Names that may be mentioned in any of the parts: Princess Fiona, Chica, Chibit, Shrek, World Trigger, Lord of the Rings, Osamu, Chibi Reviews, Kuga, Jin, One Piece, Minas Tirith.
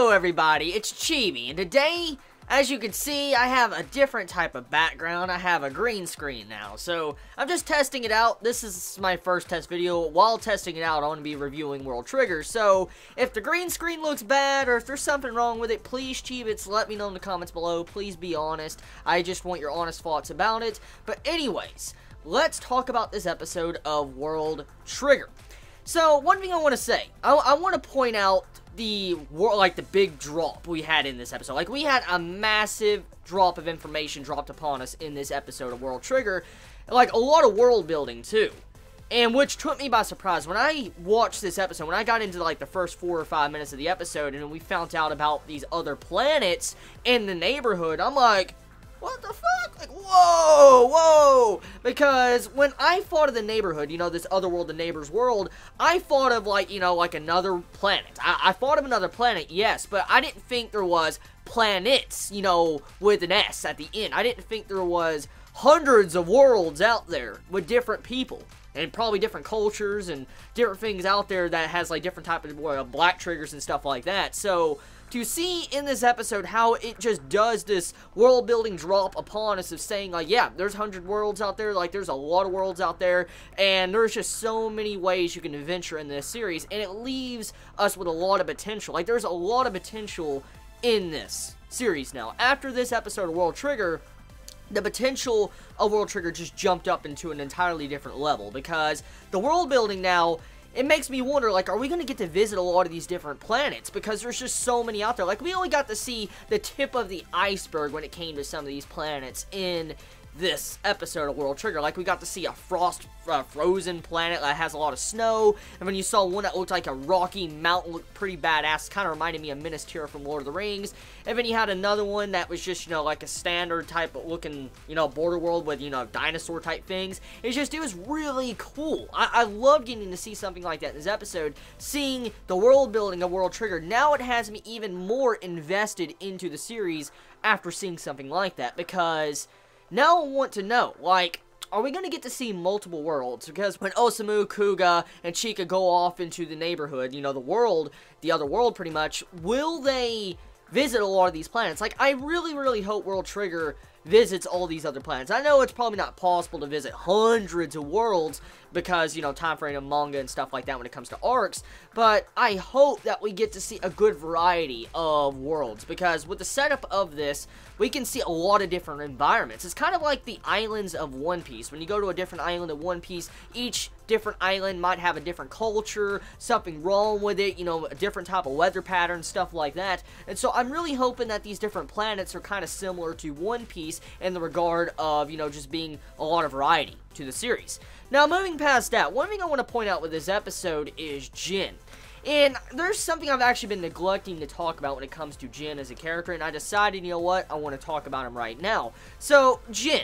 Hello everybody, it's Chibi, and today, as you can see, I have a different type of background. I have a green screen now, so I'm just testing it out. This is my first test video. While testing it out, I'm going to be reviewing World Trigger, so if the green screen looks bad, or if there's something wrong with it, please, Chibits, let me know in the comments below. Please be honest. I just want your honest thoughts about it. But anyways, let's talk about this episode of World Trigger. So, one thing I want to say, I want to point out the big drop we had in this episode. Like, we had a massive drop of information dropped upon us in this episode of World Trigger. Like, a lot of world building, too. And which took me by surprise. When I watched this episode, when I got into, like, the first 4 or 5 minutes of the episode, and we found out about these other planets in the neighborhood, I'm like, what the fuck? Like, whoa, whoa! Because when I thought of the neighborhood, you know, this other world, the neighbor's world, I thought of, like, you know, like another planet. I thought of another planet, yes, but I didn't think there was planets, you know, with an S at the end. I didn't think there was hundreds of worlds out there with different people and probably different cultures and different things out there that has, like, different type of black triggers and stuff like that. So to see in this episode how it just does this world building drop upon us of saying, like, yeah, there's 100 worlds out there, like, there's a lot of worlds out there, and there's just so many ways you can adventure in this series, and it leaves us with a lot of potential. Like, there's a lot of potential in this series now. After this episode of World Trigger, the potential of World Trigger just jumped up into an entirely different level, because the world building now, it makes me wonder, like, are we going to get to visit a lot of these different planets? Because there's just so many out there. Like, we only got to see the tip of the iceberg when it came to some of these planets in this episode of World Trigger. Like, we got to see a frozen planet that has a lot of snow. And when you saw one that looked like a rocky mountain, looked pretty badass. Kind of reminded me of Minas Tirith from Lord of the Rings. And then you had another one that was just, you know, like a standard type of looking, you know, border world with, you know, dinosaur type things. It's just, it was really cool. I love getting to see something like that in this episode. Seeing the world building of World Trigger, now it has me even more invested into the series after seeing something like that, because now I want to know, like, are we going to get to see multiple worlds? Because when Osamu, Kuga, and Chica go off into the neighborhood, you know, the world, the other world pretty much, will they visit a lot of these planets? Like, I really, really hope World Trigger visits all these other planets. I know it's probably not possible to visit hundreds of worlds because, you know, time frame of manga and stuff like that when it comes to arcs, but I hope that we get to see a good variety of worlds, because with the setup of this, we can see a lot of different environments. It's kind of like the islands of One Piece. When you go to a different island of One Piece, each different island might have a different culture, something wrong with it, you know, a different type of weather pattern, stuff like that. And so I'm really hoping that these different planets are kind of similar to One Piece in the regard of, you know, just being a lot of variety to the series. Now, moving past that, one thing I want to point out with this episode is Jin. And there's something I've actually been neglecting to talk about when it comes to Jin as a character, and I decided, you know what, I want to talk about him right now. So, Jin.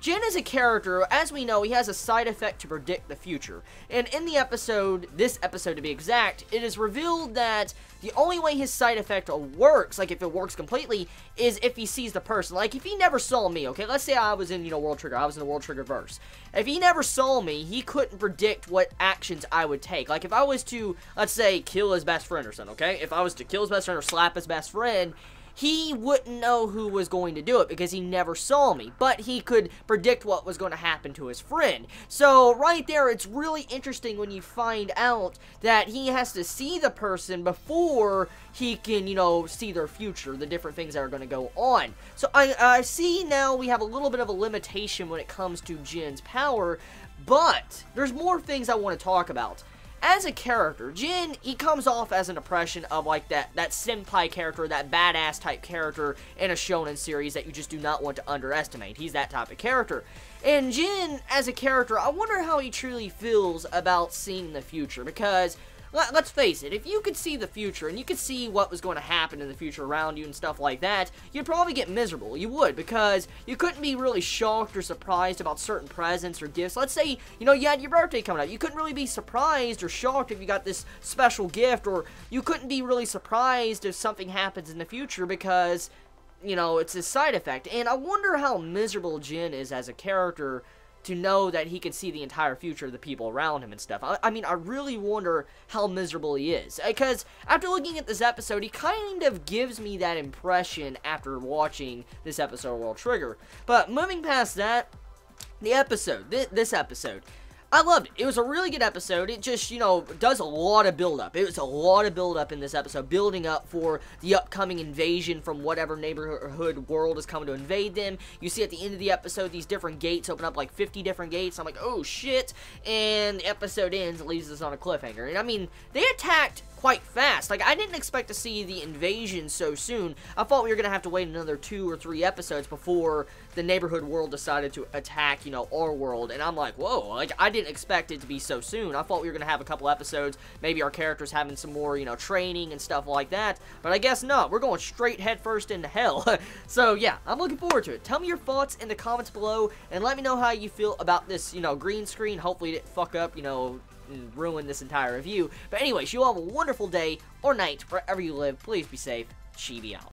Jin is a character, as we know, he has a side effect to predict the future. And in the episode, this episode to be exact, it is revealed that the only way his side effect works, like if it works completely, is if he sees the person. Like, if he never saw me, okay, let's say I was in, you know, World Trigger, I was in the World Trigger verse. If he never saw me, he couldn't predict what actions I would take. Like, if I was to, let's say, kill his best friend or something, okay? If I was to kill his best friend or slap his best friend, he wouldn't know who was going to do it because he never saw me, but he could predict what was going to happen to his friend. So right there, it's really interesting when you find out that he has to see the person before he can, you know, see their future, the different things that are going to go on. So I see now we have a little bit of a limitation when it comes to Jin's power, but there's more things I want to talk about. As a character, Jin, he comes off as an impression of, like, that senpai character, that badass type character in a shonen series that you just do not want to underestimate. He's that type of character. And Jin, as a character, I wonder how he truly feels about seeing the future, because let's face it, if you could see the future and you could see what was going to happen in the future around you and stuff like that, you'd probably get miserable. You would, because you couldn't be really shocked or surprised about certain presents or gifts. Let's say, you know, you had your birthday coming up. You couldn't really be surprised or shocked if you got this special gift, or you couldn't be really surprised if something happens in the future because, you know, it's a side effect. And I wonder how miserable Jin is as a character to know that he can see the entire future of the people around him and stuff. I mean, I really wonder how miserable he is, because after looking at this episode, he kind of gives me that impression after watching this episode of World Trigger. But moving past that, the episode, this episode, I loved it. It was a really good episode. It just, you know, does a lot of build-up. It was a lot of build-up in this episode, building up for the upcoming invasion from whatever neighborhood world is coming to invade them. You see at the end of the episode, these different gates open up, like 50 different gates. I'm like, oh, shit. And the episode ends, it leaves us on a cliffhanger. And, I mean, they attacked quite fast. Like, I didn't expect to see the invasion so soon. I thought we were going to have to wait another 2 or 3 episodes before the neighborhood world decided to attack, you know, our world. And I'm like, whoa, like, I didn't expect it to be so soon. I thought we were going to have a couple episodes, maybe our characters having some more, you know, training and stuff like that. But I guess not. We're going straight headfirst into hell. So, yeah, I'm looking forward to it. Tell me your thoughts in the comments below, and let me know how you feel about this, you know, green screen. Hopefully it didn't fuck up, you know, and ruin this entire review. But anyways, you all have a wonderful day or night wherever you live. Please be safe. Chibi out.